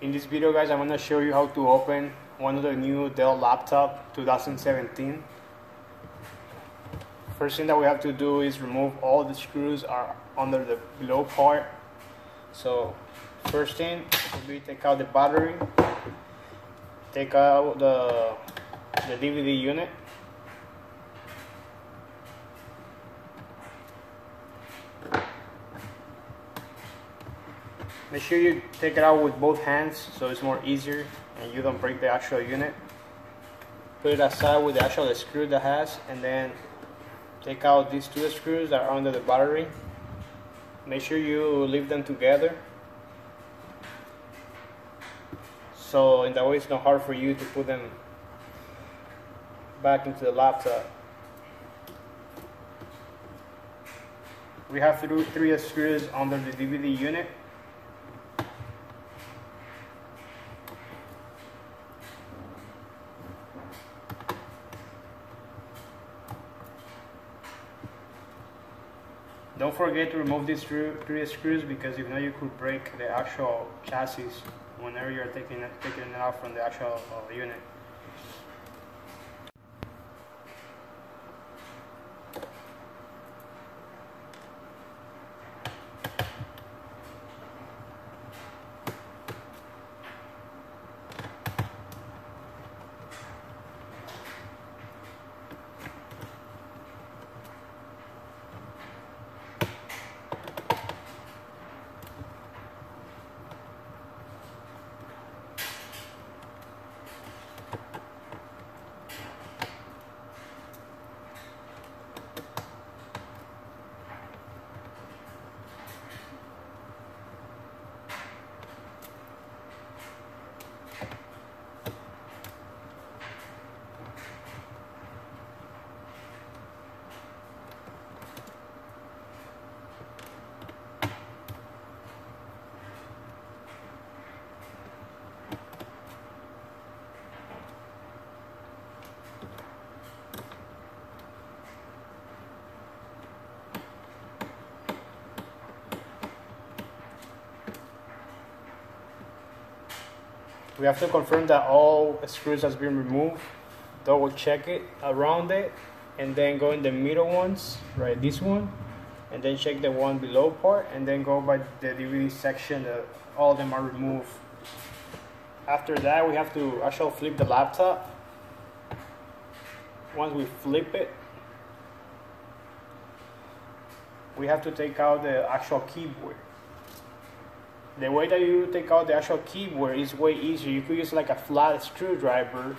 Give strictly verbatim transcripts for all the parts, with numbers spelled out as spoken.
In this video, guys, I'm going to show you how to open one of the new Dell laptop twenty seventeen. First thing that we have to do is remove all the screws are under the below part. So first thing will be take out the battery, take out the, the D V D unit, make sure you take it out with both hands so it's more easier and you don't break the actual unit. Put it aside with the actual screw that has, and then take out these two screws that are under the battery. Make sure you leave them together, so in that way it's not hard for you to put them back into the laptop. We have to do three screws under the D V D unit. Don't forget to remove these three screws, because if not you could break the actual chassis whenever you're taking it, taking it out from the actual uh, unit. We have to confirm that all screws has been removed. Double check it around it, and then go in the middle ones, right, this one, and then check the one below part, and then go by the D V D section that all of them are removed. After that, we have to actually flip the laptop. Once we flip it, we have to take out the actual keyboard. The way that you take out the actual keyboard is way easier. You could use like a flat screwdriver,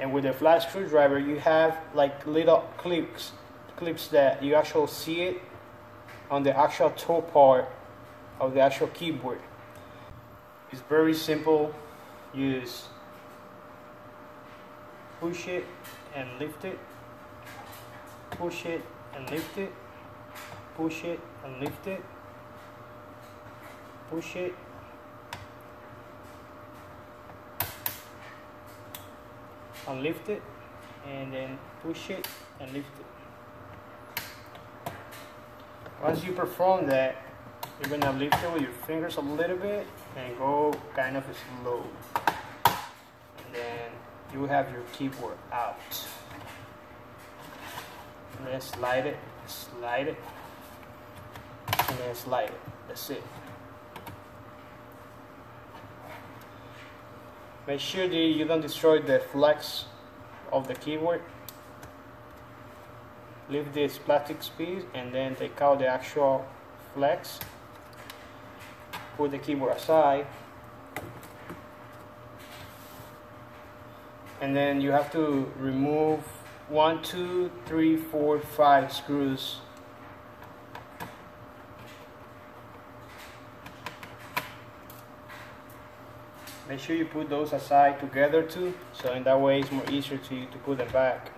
and with a flat screwdriver you have like little clips clips that you actually see it on the actual toe part of the actual keyboard. It's very simple. You just push it and lift it, push it and lift it, push it and lift it, push it, and lift it, and then push it and lift it. Once you perform that, you're gonna lift it with your fingers a little bit and go kind of slow, and then you have your keyboard out. And then slide it, slide it, and then slide it. That's it. Make sure that you don't destroy the flex of the keyboard. Leave this plastic piece, and then take out the actual flex. Put the keyboard aside. And then you have to remove one, two, three, four, five screws. Make sure you put those aside together too, so in that way it's more easier to you to put them back.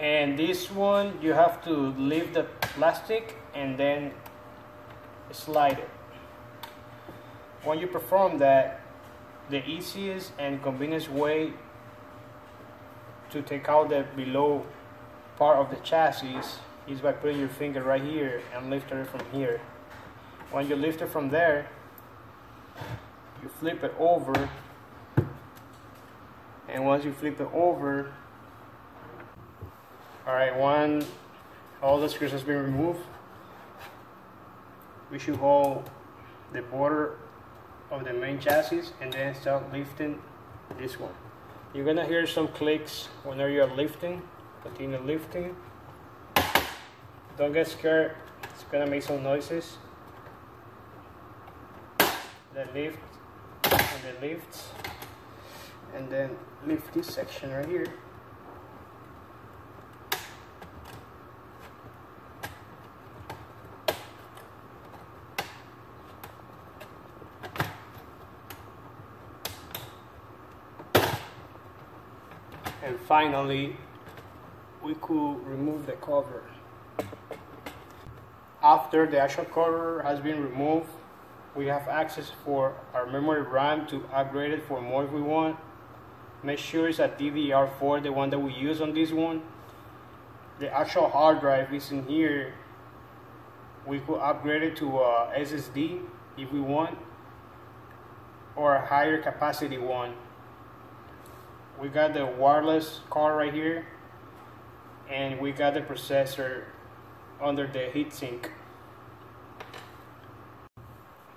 And this one you have to leave the plastic and then slide it. When you perform that, the easiest and convenient way to take out the below part of the chassis is by putting your finger right here and lifting it from here. When you lift it from there, you flip it over, and once you flip it over, alright, when all the screws has been removed, we should hold the border of the main chassis and then start lifting this one. You're gonna hear some clicks whenever you are lifting. Continue lifting. Don't get scared, it's gonna make some noises. Then lift, and then lift, and then lift this section right here. And finally, we could remove the cover. After the actual cover has been removed, we have access for our memory RAM to upgrade it for more if we want. Make sure it's a D D R four, the one that we use on this one. The actual hard drive is in here. We could upgrade it to a S S D if we want, or a higher capacity one. We got the wireless card right here, and we got the processor under the heatsink.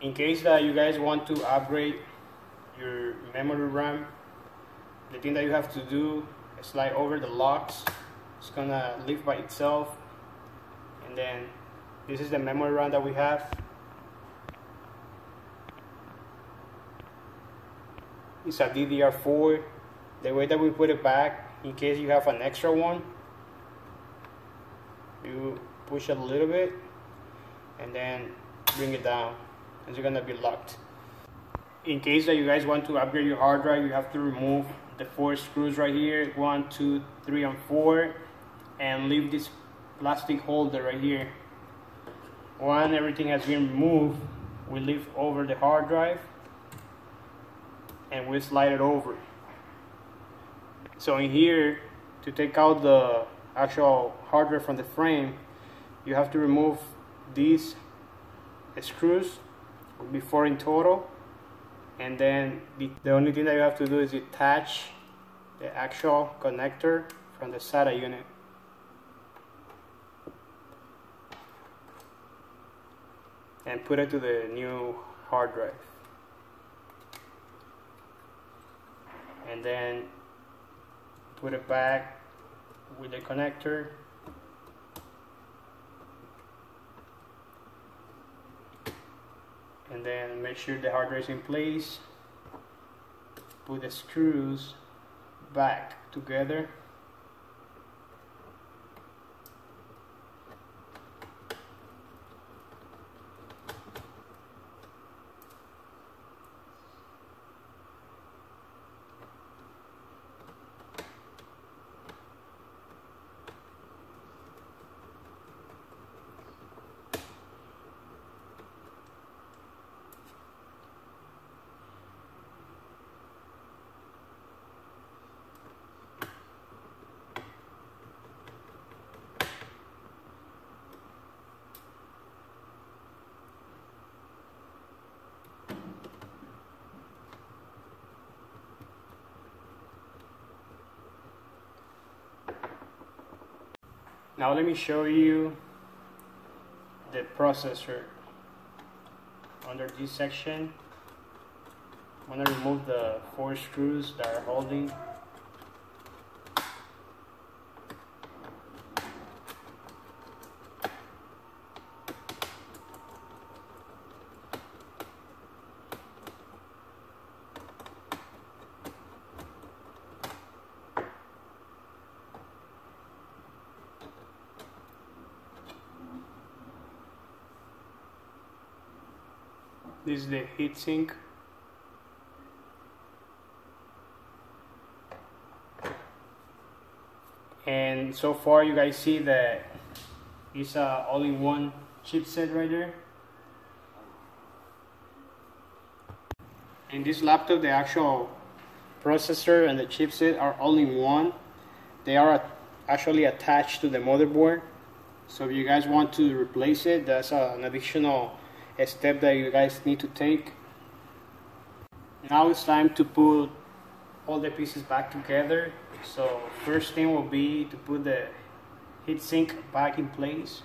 In case that you guys want to upgrade your memory RAM, the thing that you have to do is slide over the locks. It's gonna lift by itself, and then this is the memory RAM that we have. It's a D D R four. The way that we put it back, in case you have an extra one, you push it a little bit and then bring it down, and you're gonna be locked. In case that you guys want to upgrade your hard drive, you have to remove the four screws right here, one, two, three, and four, and leave this plastic holder right here. When everything has been removed, we lift over the hard drive and we slide it over. So in here, to take out the actual hardware from the frame, you have to remove these screws, will be four in total, and then the, the only thing that you have to do is detach the actual connector from the SATA unit. And put it to the new hard drive. And then put it back with the connector, and then make sure the hardware is in place. Put the screws back together, Now let me show you the processor. Under this section, I'm going to remove the four screws that are holding. This is the heatsink. And so far you guys see that it's a all-in-one chipset right there. In this laptop, the actual processor and the chipset are all-in-one. They are actually attached to the motherboard, so if you guys want to replace it, that's an additional step that you guys need to take. Now it's time to put all the pieces back together. So first thing will be to put the heatsink back in place.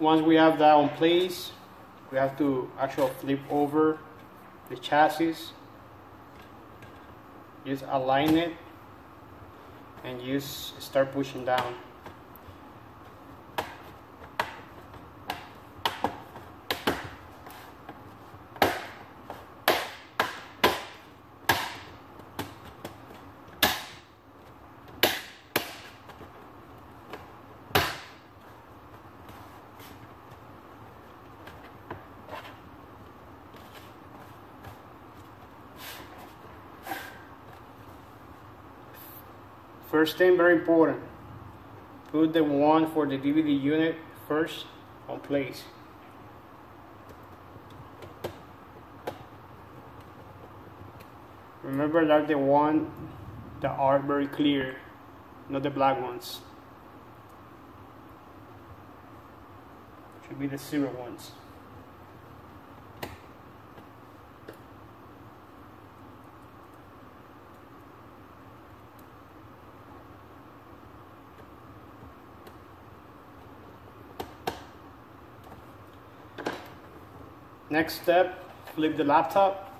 Once we have that in place, we have to actually flip over the chassis, just align it, and just start pushing down. First thing, very important, put the one for the D V D unit first on place. Remember that the ones that are very clear, not the black ones. Should be the silver ones. Next step, flip the laptop,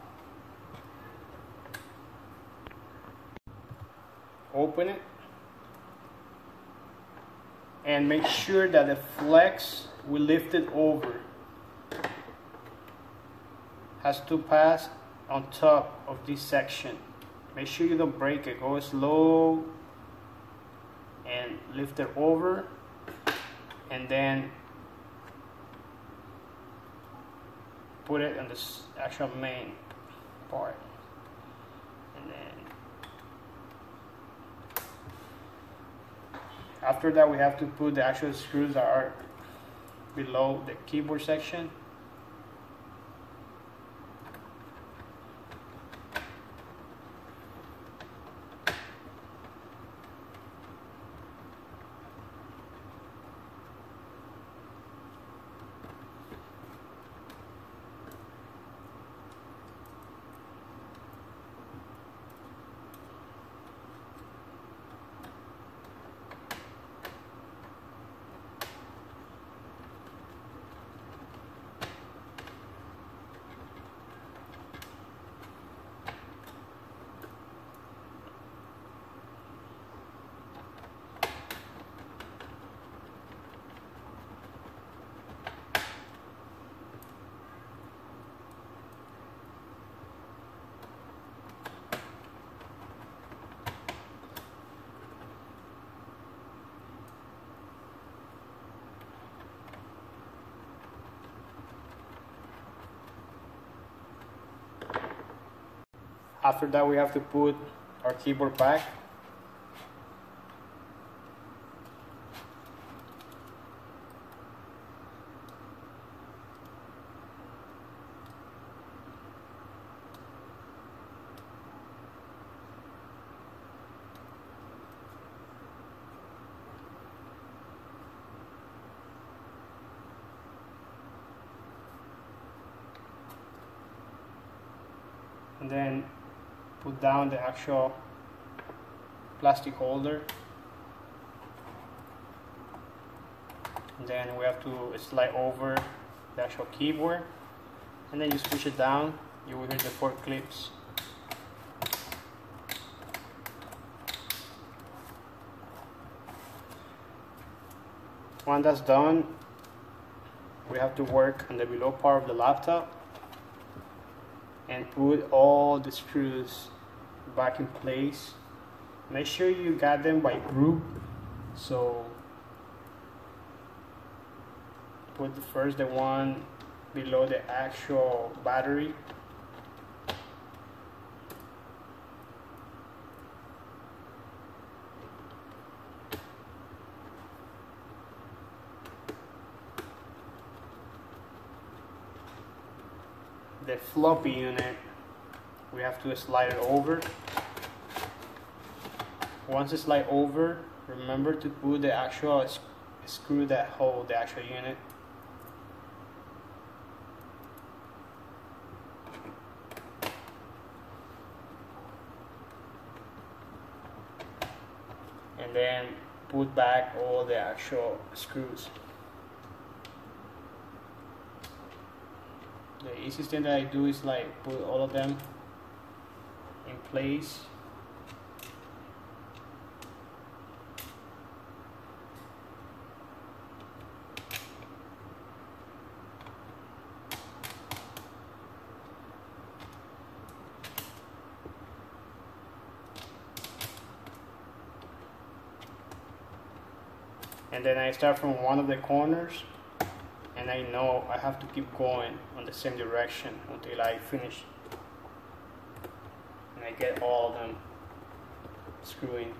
open it, and make sure that the flex we lifted over has to pass on top of this section. Make sure you don't break it, go slow and lift it over, and then put it on this actual main part, and then after that we have to put the actual screws that are below the keyboard section. After that we have to put our keyboard back. And then put down the actual plastic holder, and then we have to slide over the actual keyboard, and then you push it down. You will hear the four clips. Once that's done, we have to work on the below part of the laptop and put all the screws back in place. Make sure you got them by group, so put the first the one below the actual battery, the floppy unit. We have to slide it over. Once it's slide over, remember to put the actual sc screw that holds the actual unit. And then put back all the actual screws. The easiest thing that I do is like put all of them in place. And then I start from one of the corners, and I know I have to keep going on the same direction until I finish and I get all of them screwing.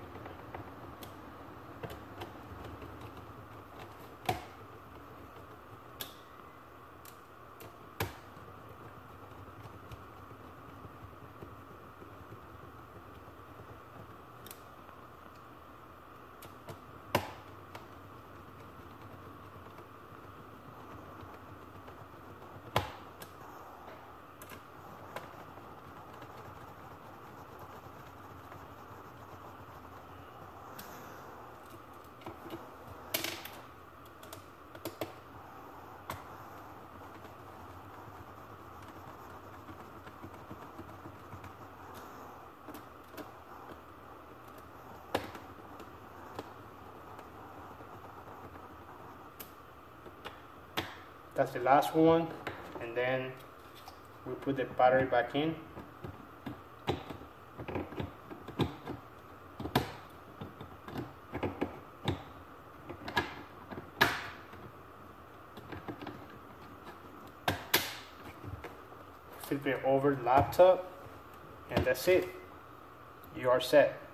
That's the last one, and then we put the battery back in. Flip it over the laptop, and that's it. You are set.